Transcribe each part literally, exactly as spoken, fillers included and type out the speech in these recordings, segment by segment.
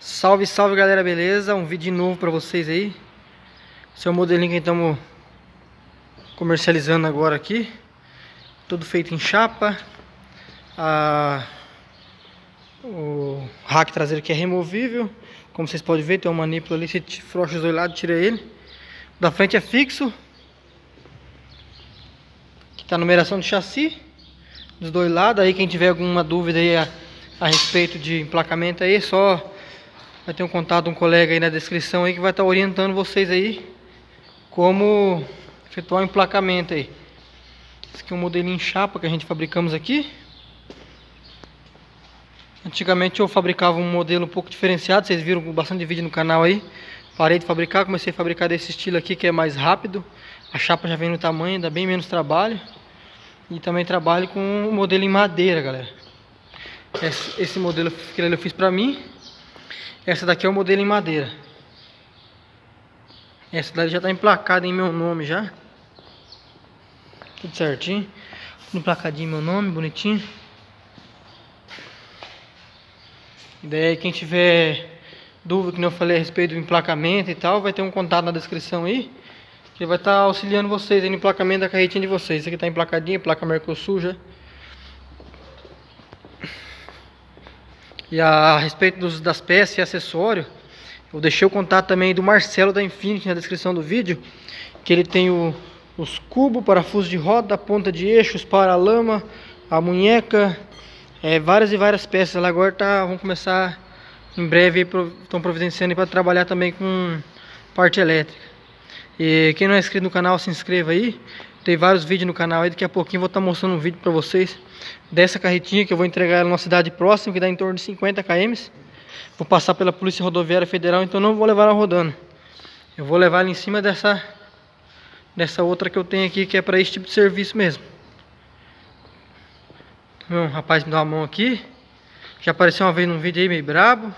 Salve, salve galera, beleza? Um vídeo novo pra vocês aí. Esse é o modelinho que estamos comercializando agora aqui. Tudo feito em chapa. A... O rack traseiro que é removível. Como vocês podem ver, tem uma manipula ali. Você frouxa os dois lados, tira ele. O da frente é fixo. Aqui tá a numeração do chassi dos dois lados. Aí quem tiver alguma dúvida aí a, a respeito de emplacamento aí, só... vai ter um contato, um colega aí na descrição aí que vai estar orientando vocês aí como efetuar o emplacamento aí. Esse aqui é um modelinho em chapa que a gente fabricamos aqui. Antigamente eu fabricava um modelo um pouco diferenciado, vocês viram bastante vídeo no canal aí. Parei de fabricar, comecei a fabricar desse estilo aqui que é mais rápido. A chapa já vem no tamanho, dá bem menos trabalho. E também trabalho com um modelo em madeira, galera. Esse, esse modelo que eu fiz pra mim. Essa daqui é o modelo em madeira. Essa daqui já está emplacada em meu nome já. Tudo certinho. Tudo emplacadinho em meu nome, bonitinho. E daí quem tiver dúvida, que eu falei a respeito do emplacamento e tal, vai ter um contato na descrição aí. Que vai estar tá auxiliando vocês aí no emplacamento da carretinha de vocês. Essa aqui está emplacadinha, placa Mercosul já. E a, a respeito dos, das peças e acessórios, eu deixei o contato também do Marcelo da Infinity na descrição do vídeo. Que ele tem o, os cubos, parafusos de roda, ponta de eixos, paralama, a munheca, é, várias e várias peças. Ela agora tá, vão começar em breve, estão pro, providenciando para trabalhar também com parte elétrica. E quem não é inscrito no canal, se inscreva aí. Tem vários vídeos no canal aí, daqui a pouquinho vou estar mostrando um vídeo para vocês dessa carretinha que eu vou entregar numa cidade próxima, que dá em torno de cinquenta quilômetros. Vou passar pela Polícia Rodoviária Federal, então não vou levar ela rodando. Eu vou levar ela em cima dessa, dessa outra que eu tenho aqui, que é para esse tipo de serviço mesmo. Meu rapaz me dá uma mão aqui. Já apareceu uma vez num vídeo aí meio brabo,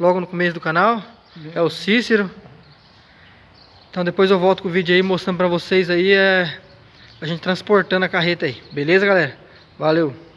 logo no começo do canal. É o Cícero. Então depois eu volto com o vídeo aí mostrando para vocês aí é... a gente transportando a carreta aí. Beleza, galera? Valeu!